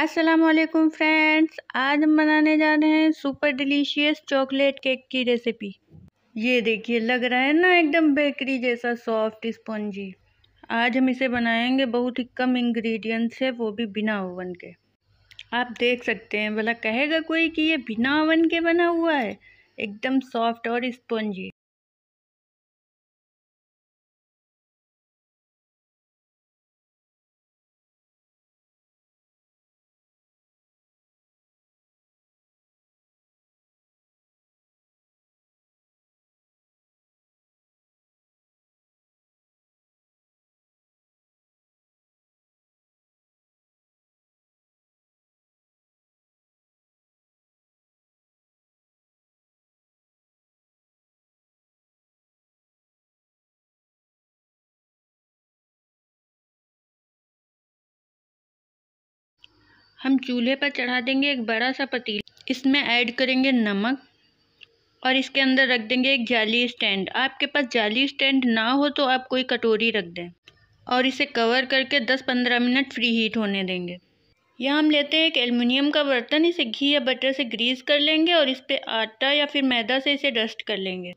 अस्सलामुअलैकुम फ्रेंड्स, आज हम बनाने जा रहे हैं सुपर डिलीशियस चॉकलेट केक की रेसिपी। ये देखिए, लग रहा है ना एकदम बेकरी जैसा सॉफ्ट स्पॉन्जी। आज हम इसे बनाएंगे बहुत ही कम इंग्रेडिएंट्स है, वो भी बिना ओवन के। आप देख सकते हैं, भला कहेगा कोई कि ये बिना ओवन के बना हुआ है, एकदम सॉफ्ट और स्पॉन्जी। हम चूल्हे पर चढ़ा देंगे एक बड़ा सा पतीला। इसमें ऐड करेंगे नमक और इसके अंदर रख देंगे एक जाली स्टैंड। आपके पास जाली स्टैंड ना हो तो आप कोई कटोरी रख दें और इसे कवर करके 10-15 मिनट फ्री हीट होने देंगे। यहाँ हम लेते हैं एक एल्युमिनियम का बर्तन, इसे घी या बटर से ग्रीस कर लेंगे और इस पर आटा या फिर मैदा से इसे डस्ट कर लेंगे।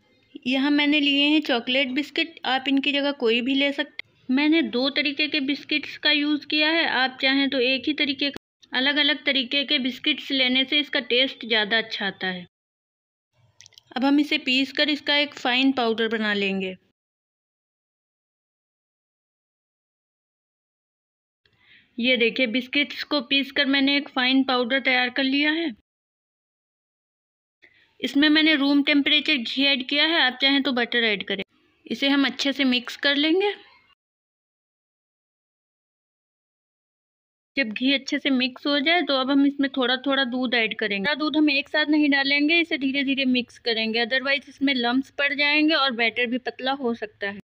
यहाँ मैंने लिए हैं चॉकलेट बिस्किट, आप इनकी जगह कोई भी ले सकते। मैंने 2 तरीके के बिस्किट्स का यूज़ किया है, आप चाहें तो एक ही तरीके का। अलग अलग तरीके के बिस्किट्स लेने से इसका टेस्ट ज़्यादा अच्छा आता है। अब हम इसे पीस कर इसका एक फ़ाइन पाउडर बना लेंगे। ये देखिए, बिस्किट्स को पीस कर मैंने एक फ़ाइन पाउडर तैयार कर लिया है। इसमें मैंने रूम टेम्परेचर घी ऐड किया है, आप चाहें तो बटर ऐड करें। इसे हम अच्छे से मिक्स कर लेंगे। जब घी अच्छे से मिक्स हो जाए तो अब हम इसमें थोड़ा थोड़ा दूध ऐड करेंगे। थोड़ा दूध हम एक साथ नहीं डालेंगे, इसे धीरे धीरे मिक्स करेंगे, अदरवाइज इसमें लम्प्स पड़ जाएंगे और बैटर भी पतला हो सकता है।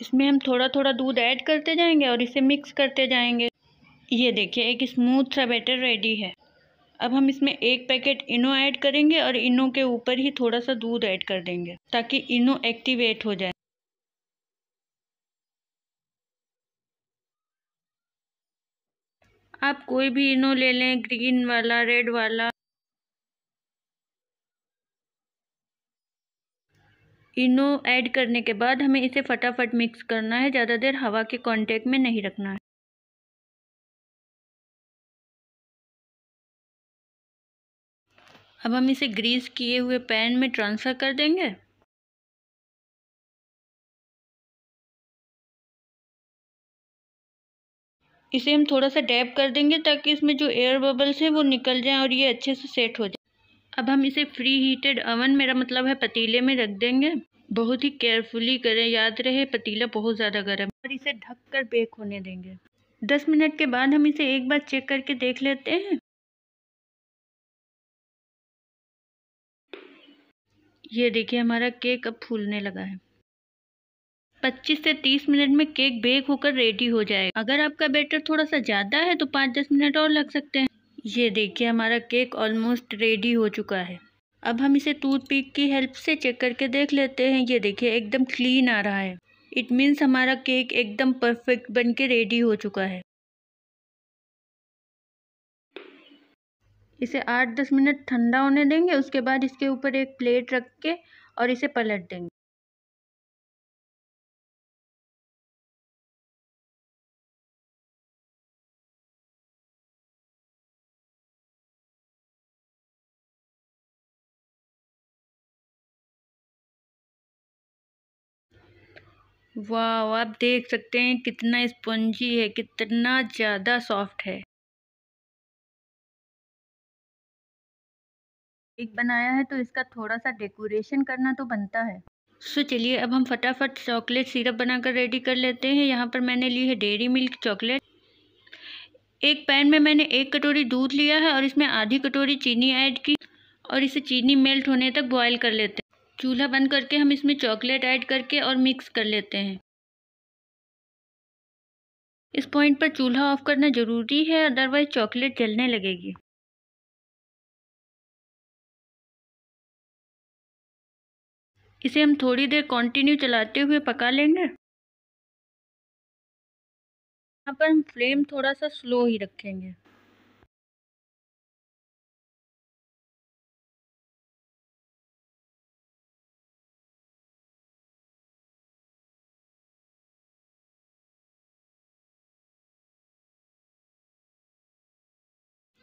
इसमें हम थोड़ा थोड़ा दूध ऐड करते जाएंगे और इसे मिक्स करते जाएंगे। ये देखिए, एक स्मूथ सा बैटर रेडी है। अब हम इसमें एक पैकेट इनो ऐड करेंगे और इनो के ऊपर ही थोड़ा सा दूध ऐड कर देंगे ताकि इनो एक्टिवेट हो जाए। आप कोई भी इनो ले लें, ग्रीन वाला, रेड वाला। इनो ऐड करने के बाद हमें इसे फटाफट मिक्स करना है, ज़्यादा देर हवा के कांटेक्ट में नहीं रखना है। अब हम इसे ग्रीस किए हुए पैन में ट्रांसफ़र कर देंगे। इसे हम थोड़ा सा डैप कर देंगे ताकि इसमें जो एयर बबल्स हैं वो निकल जाएं और ये अच्छे से सेट हो जाए। अब हम इसे फ्री हीटेड ओवन, मेरा मतलब है पतीले में रख देंगे। बहुत ही केयरफुली करें, याद रहे पतीला बहुत ज़्यादा गर्म, और इसे ढककर बेक होने देंगे। 10 मिनट के बाद हम इसे एक बार चेक करके देख लेते हैं। ये देखिए, हमारा केक अब फूलने लगा है। 25 से 30 मिनट में केक बेक होकर रेडी हो जाएगा। अगर आपका बैटर थोड़ा सा ज़्यादा है तो 5-10 मिनट और लग सकते हैं। ये देखिए, हमारा केक ऑलमोस्ट रेडी हो चुका है। अब हम इसे टूथपिक की हेल्प से चेक करके देख लेते हैं। ये देखिए, एकदम क्लीन आ रहा है। इट मीन्स हमारा केक एकदम परफेक्ट बनके रेडी हो चुका है। इसे 8-10 मिनट ठंडा होने देंगे, उसके बाद इसके ऊपर एक प्लेट रख के और इसे पलट देंगे। वाह, आप देख सकते हैं कितना स्पंजी है, कितना ज़्यादा सॉफ्ट है। केक बनाया है तो इसका थोड़ा सा डेकोरेशन करना तो बनता है। सो चलिए अब हम फटाफट चॉकलेट सिरप बनाकर रेडी कर लेते हैं। यहाँ पर मैंने ली है डेयरी मिल्क चॉकलेट। एक पैन में मैंने 1 कटोरी दूध लिया है और इसमें आधी कटोरी चीनी ऐड की और इसे चीनी मेल्ट होने तक बॉयल कर लेते हैं। चूल्हा बंद करके हम इसमें चॉकलेट ऐड करके और मिक्स कर लेते हैं। इस पॉइंट पर चूल्हा ऑफ करना ज़रूरी है, अदरवाइज चॉकलेट जलने लगेगी। इसे हम थोड़ी देर कंटिन्यू चलाते हुए पका लेंगे। यहाँ पर हम फ्लेम थोड़ा सा स्लो ही रखेंगे।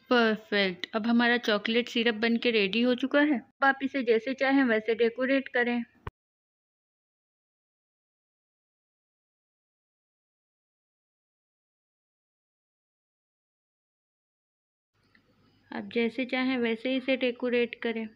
परफेक्ट। अब हमारा चॉकलेट सिरप बन के रेडी हो चुका है। अब आप इसे जैसे चाहें वैसे डेकोरेट करें। आप जैसे चाहें वैसे इसे डेकोरेट करें।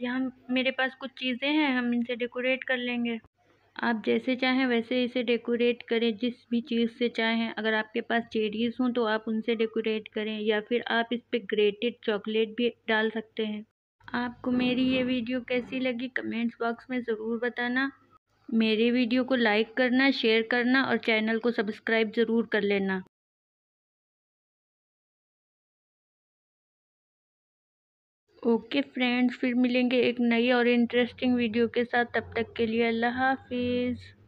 यहाँ मेरे पास कुछ चीज़ें हैं, हम इनसे डेकोरेट कर लेंगे। आप जैसे चाहें वैसे इसे डेकोरेट करें, जिस भी चीज़ से चाहें। अगर आपके पास चेरीज़ हों तो आप उनसे डेकोरेट करें, या फिर आप इस पर ग्रेटेड चॉकलेट भी डाल सकते हैं। आपको मेरी ये वीडियो कैसी लगी कमेंट्स बॉक्स में ज़रूर बताना। मेरे वीडियो को लाइक करना, शेयर करना और चैनल को सब्सक्राइब ज़रूर कर लेना। ओके फ्रेंड्स, फिर मिलेंगे एक नई और इंटरेस्टिंग वीडियो के साथ। तब तक के लिए अल्लाह हाफिज़।